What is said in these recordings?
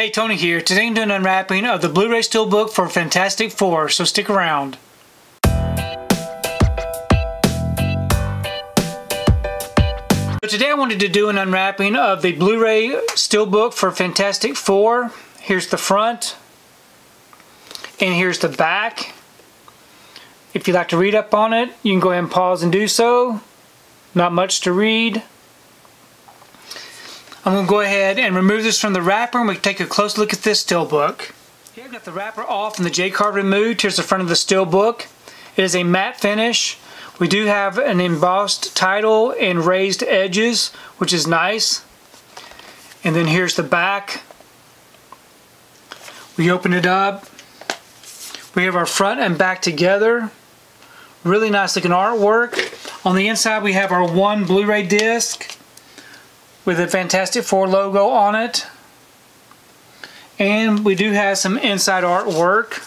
Hey, Tony here. Today I'm doing an unwrapping of the Blu-ray Steelbook for Fantastic Four, so stick around. So today I wanted to do an unwrapping of the Blu-ray Steelbook for Fantastic Four. Here's the front, and here's the back. If you'd like to read up on it, you can go ahead and pause and do so. Not much to read. I'm going to go ahead and remove this from the wrapper and we can take a close look at this steelbook. Here I've got the wrapper off and the J-card removed. Here's the front of the steelbook. It is a matte finish. We do have an embossed title and raised edges, which is nice. And then here's the back. We open it up. We have our front and back together. Really nice looking artwork. On the inside we have our one Blu-ray disc with a Fantastic Four logo on it, and we do have some inside artwork.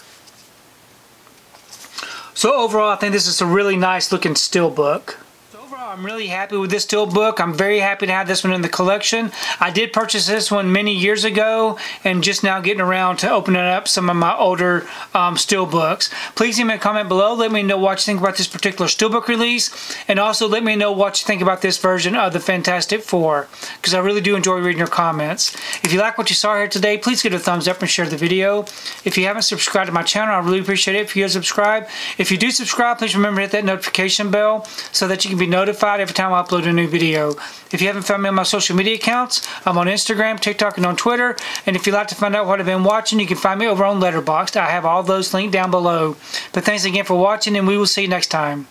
So overall I think this is a really nice looking steelbook. So overall I'm really happy with this steelbook. I'm very happy to have this one in the collection. I did purchase this one many years ago and just now getting around to opening up some of my older steelbooks. Please leave me a comment below. Let me know what you think about this particular steelbook release, and also let me know what you think about this version of the Fantastic Four, because I really do enjoy reading your comments. If you like what you saw here today, please give it a thumbs up and share the video. If you haven't subscribed to my channel, I really appreciate it if you subscribe. If you do subscribe, please remember to hit that notification bell so that you can be notified every time I upload a new video. If you haven't found me on my social media accounts, I'm on Instagram, TikTok, and on Twitter. And if you'd like to find out what I've been watching, you can find me over on Letterboxd. I have all those linked down below. But thanks again for watching, and we will see you next time.